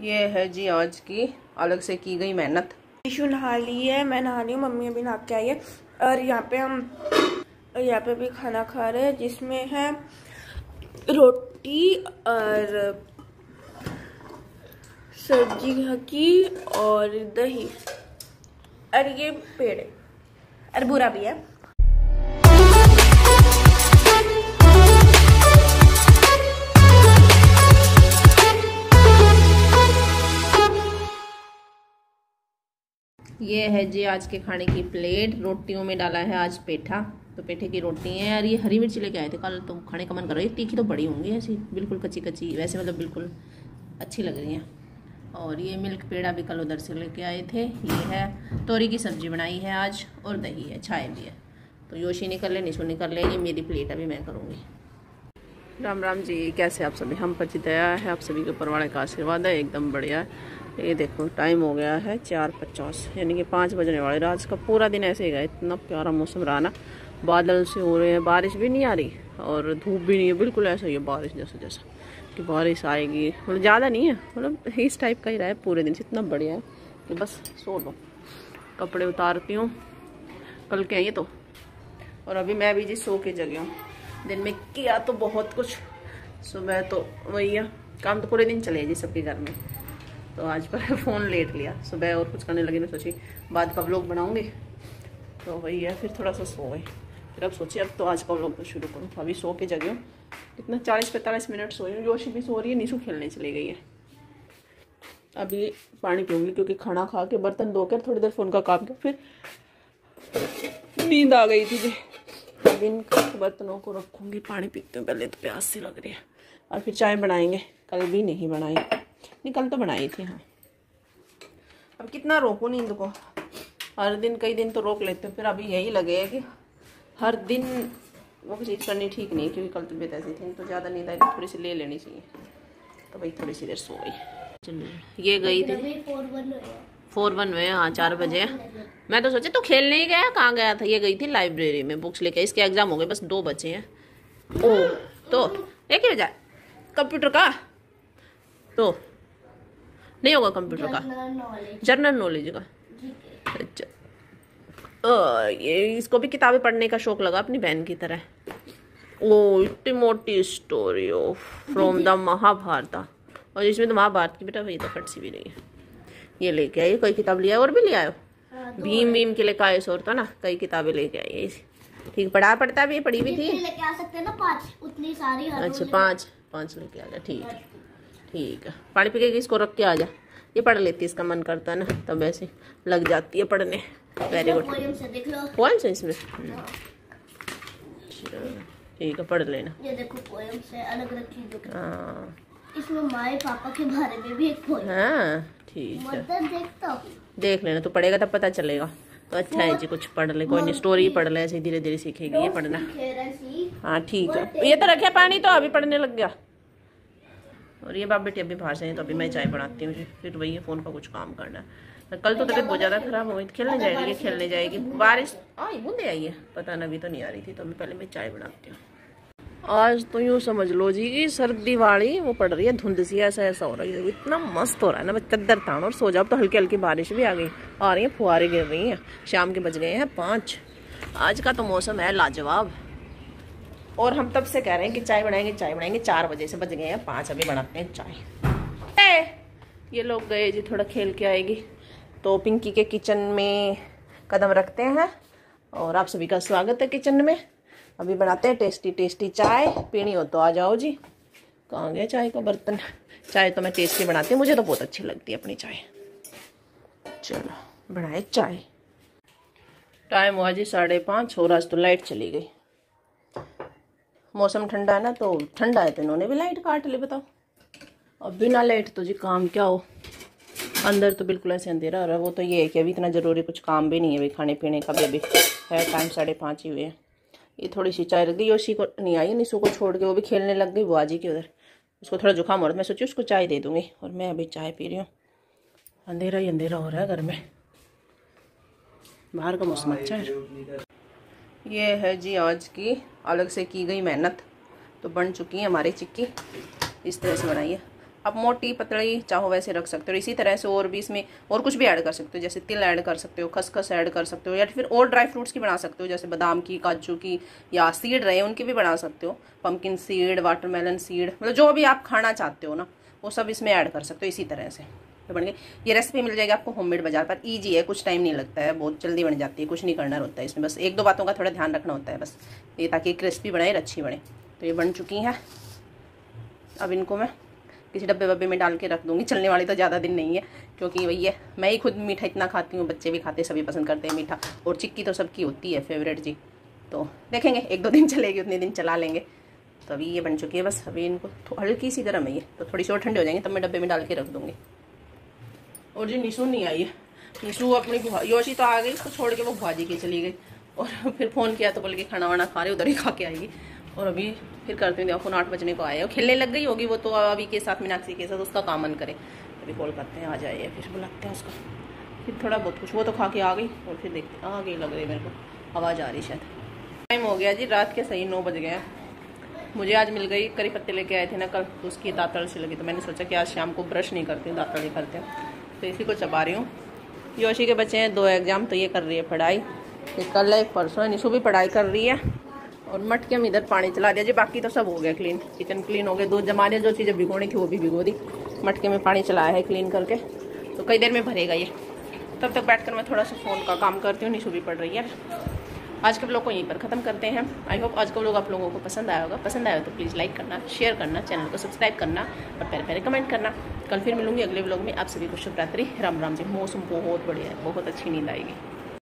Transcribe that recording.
ये है जी आज की अलग से की गई मेहनत। ईशू नहा ली है, मैं नहा रही हूँ, मम्मी अभी नहा के आई है। और यहाँ पे हम भी खाना खा रहे हैं जिसमें है रोटी और सब्जी घी और दही और ये पेड़ और बुरा भी है। ये है जी आज के खाने की प्लेट। रोटियों में डाला है आज पेठा, तो पेठे की रोटी है। और ये हरी मिर्ची लेके आए थे कल, तो खाने का मन कर रहा है। तीखी तो बड़ी होंगी ऐसी, बिल्कुल कच्ची कच्ची वैसे, मतलब बिल्कुल अच्छी लग रही है। और ये मिल्क पेड़ा भी कल उधर से लेके आए थे। ये है तोरी की सब्जी बनाई है आज, और दही है, छाए भी है। तो योशी ने कर ले, निशु ने कर ले, ये मेरी प्लेट अभी मैं करूँगी। राम राम जी, कैसे आप सभी? हम पर जी दया है, आप सभी के ऊपर वाले का आशीर्वाद है, एकदम बढ़िया। ये देखो टाइम हो गया है 4:50, यानी कि 5 बजने वाले। रात का पूरा दिन ऐसे ही गया, इतना प्यारा मौसम रहा ना, बादल से हो रहे हैं, बारिश भी नहीं आ रही और धूप भी नहीं है, बिल्कुल ऐसा ही है बारिश जैसा जैसा कि बारिश आएगी, मतलब ज़्यादा नहीं है, मतलब इस टाइप का ही रहा है पूरे दिन से। इतना बढ़िया है कि बस सो लो। कपड़े उतारती हूँ, कल के हैं ये तो। और अभी मैं भी जी सो के जगी हूँ। दिन में किया तो बहुत कुछ, सुबह तो वही है काम, तो पूरे दिन चले जी सबके घर में। तो आज पर फ़ोन लेट लिया सुबह और कुछ करने लगी, मैं सोची बाद का व्लॉग बनाऊंगी, तो वही है फिर थोड़ा सा सो गई। फिर अब सोची अब तो आज का व्लॉग शुरू करूँ। अभी सो के जगी हूँ, कितना 40-45 मिनट सोई हूँ। जोशी भी सो रही है, नीशू खेलने चली गई है। अभी पानी पीऊँगी क्योंकि खाना खा के बर्तन धो कर थोड़ी देर फ़ोन का काम किया, फिर नींद आ गई थी। अब इन बर्तनों को रखूँगी, पानी पीती हूँ पहले, तो प्यास से लग रही है। और फिर चाय बनाएँगे, कल भी नहीं बनाई, निकल तो बनाई थी हाँ। अब कितना रोको नींद को, हर दिन कई दिन तो रोक लेते हैं, फिर अभी यही लगे है कि हर दिन वो चीज़ करनी ठीक नहीं है, क्योंकि कल तबीयत ऐसी थी तो ज़्यादा नींद आई थी, थोड़ी सी ले लेनी चाहिए। तो भाई थोड़ी सी देर सो गई। चलो ये गई थी 4-1 में, हाँ 4 बजे। मैं तो सोचा तो खेलने ही गया, कहाँ गया था? ये गई थी लाइब्रेरी में बुक्स लेके, इसके एग्जाम हो गए, बस 2 बचे हैं। ओ तो एक ही बजा कंप्यूटर का, तो नहीं होगा कंप्यूटर का, जनरल नॉलेज का। अच्छा ये इसको भी किताबें पढ़ने का शौक लगा अपनी बहन की तरह। ओ इतनी मोटी story of from the Mahabharata, और इसमें तो महाभारत की बेटा वही तो फट सी भी नहीं है। ये लेके आई, कोई किताब लिया और भी ले आयो? तो भीम भीम के लेके आए और तो ना कई किताबें लेके आई। ठीक पढ़ा पड़ता भी, पढ़ी भी थी। अच्छा 5 लेके आ गया, ठीक है ठीक है। पानी पी के इसको रख के आ जा, ये पढ़ लेती, इसका मन करता ना तब ऐसे लग जाती है पढ़ने। वेरी गुड, पोएम्स है इसमें, ठीक है पढ़ लेना। ये देखो पोएम्स है अलग रखी, हाँ इसमें माए पापा के बारे में भी एक पोएम, हाँ ठीक है देख लेना। तो पढ़ेगा तब पता चलेगा, तो अच्छा है जी कुछ पढ़ ले, कोई नहीं स्टोरी पढ़ ले, ऐसे धीरे धीरे सीखेगी ये पढ़ना। हाँ ठीक है, ये तो रखे पानी, तो अभी पढ़ने लग गया। और ये बाप बेटी अभी बाहर से हैं, तो अभी मैं चाय बनाती हूँ, फिर वही है फ़ोन का कुछ काम करना। कल तो तबीयत बहुत ज़्यादा ख़राब हो गई, खेलने जाएगी। बारिश आई, बूंदे आई है, पता ना अभी तो नहीं आ रही थी, तो अभी पहले मैं चाय बनाती हूँ। आज तो यूँ समझ लो जी कि सर्दी वाली वो पड़ रही है, धुंध सी ऐसा ऐसा हो रहा है, इतना मस्त हो रहा है ना, बस चद्दर तान और सो जाओ। तो हल्की हल्की बारिश भी आ गई, आ रही है, फुहारे गिर रही हैं। शाम के बज गए हैं 5। आज का तो मौसम है लाजवाब, और हम तब से कह रहे हैं कि चाय बनाएंगे 4 बजे से, बज गए हैं 5, अभी बनाते हैं चाय। ये लोग गए जी थोड़ा खेल के आएगी, तो पिंकी के किचन में कदम रखते हैं और आप सभी का स्वागत है किचन में। अभी बनाते हैं टेस्टी टेस्टी चाय, पीनी हो तो आ जाओ जी। कहाँ गया चाय का बर्तन? चाय तो मैं टेस्टी बनाती हूँ, मुझे तो बहुत अच्छी लगती है अपनी चाय। चलो बनाए चाय। टाइम हुआ जी 5:30, और आज तो लाइट चली गई। मौसम ठंडा है ना, तो ठंडा है तो इन्होंने भी लाइट काट ली, बताओ। अब बिना लाइट तो जी काम क्या हो, अंदर तो बिल्कुल ऐसे अंधेरा हो रहा है। वो तो ये है कि अभी इतना ज़रूरी कुछ काम भी नहीं है, भाई खाने पीने का भी अभी है टाइम 5:30 ही हुए है। ये थोड़ी सी चाय रख दी, योशी को नहीं आई, निशु को छोड़ के वो भी खेलने लग गई बुआ जी के उधर। उसको थोड़ा जुकाम हो रहा है, मैं सोची उसको चाय दे दूँगी, और मैं अभी चाय पी रही हूँ। अंधेरा ही अंधेरा हो रहा है घर में, बाहर का मौसम अच्छा है। ये है जी आज की अलग से की गई मेहनत। तो बन चुकी है हमारी चिक्की, इस तरह से बनाइए। आप मोटी पतली चाहो वैसे रख सकते हो। इसी तरह से और भी इसमें और कुछ भी ऐड कर सकते हो, जैसे तिल ऐड कर सकते हो, खसखस ऐड कर सकते हो, या फिर और ड्राई फ्रूट्स की बना सकते हो, जैसे बादाम की, काजू की, या सीड रहे उनकी भी बना सकते हो, पम्पकिन सीड, वाटरमेलन सीड, मतलब जो भी आप खाना चाहते हो ना वो सब इसमें ऐड कर सकते हो। इसी तरह से तो बन गई ये रेसिपी। मिल जाएगी आपको होममेड बाजार पर। ईजी है, कुछ टाइम नहीं लगता है, बहुत जल्दी बन जाती है, कुछ नहीं करना होता है इसमें, बस एक दो बातों का थोड़ा ध्यान रखना होता है बस, ये ताकि क्रिस्पी बने और अच्छी बने। तो ये बन चुकी हैं। अब इनको मैं किसी डब्बे वब्बे में डाल के रख दूँगी, चलने वाली तो ज़्यादा दिन नहीं है, क्योंकि भैया मैं ही खुद मीठा इतना खाती हूँ, बच्चे भी खाते, सभी पसंद करते हैं मीठा, और चिक्की तो सबकी होती है फेवरेट जी। तो देखेंगे एक दो दिन चलेगी, उतने दिन चला लेंगे। तो अभी ये बन चुकी है बस, अभी इनको हल्की सी गर्म है ये, तो थोड़ी सी और ठंडी हो जाएंगे तब मैं डब्बे में डाल के रख दूँगी। और जी निशु नहीं आई है, निशु अपनी बुआ योशी तो आ गई, उसको छोड़ के वो बुआ जी के चली गई, और फिर फ़ोन किया तो बोल के खाना वाना खा रहे उधर ही खा के आएगी। और अभी फिर करते हैं, फोन 8 बजने को आया, और खेलने लग गई होगी वो तो अभी के साथ, मीनाक्षी के साथ, उसका काम मन करे अभी कॉल करते हैं आ जाइए, फिर बुलाते हैं उसको, फिर थोड़ा बहुत कुछ वो तो खा के आ गई, और फिर देखते आ गई लग रही मेरे को, आवाज़ आ रही शायद। टाइम हो गया जी रात के सही 9 बज गए हैं। मुझे आज मिल गई करी पत्ते, लेके आए थे ना कल, तो उसकी दाँत अच्छी लगी, तो मैंने सोचा कि आज शाम को ब्रश नहीं करती हूँ, दाँत नहीं करते हैं, तो इसी को चबा रही हूँ। योशी के बच्चे हैं 2 एग्ज़ाम, तो ये कर रही है पढ़ाई, एक कल है एक परसों है, निशु भी पढ़ाई कर रही है। और मटके में इधर पानी चला दिया जी, बाकी तो सब हो गया क्लीन, किचन क्लीन हो गया, दूध जमा दिया, जो चीज़ें भिगोनी थी वो भी भिगो दी, मटके में पानी चलाया है क्लीन करके, तो कई देर में भरेगा ये। तब तक बैठकर मैं थोड़ा सा फ़ोन का काम करती हूँ, निशु भी पढ़ रही है। आज के ब्लॉग को यहीं पर ख़त्म करते हैं। आई होप आज का ब्लॉग आप लोगों को पसंद आया होगा, पसंद आया हो तो प्लीज़ लाइक करना, शेयर करना, चैनल को सब्सक्राइब करना, और पहले पहले कमेंट करना। कल फिर मिलूंगी अगले ब्लॉग में। आप सभी को शुभ रात्रि, राम राम जी। मौसम बहुत बढ़िया है, बहुत अच्छी नींद आएगी।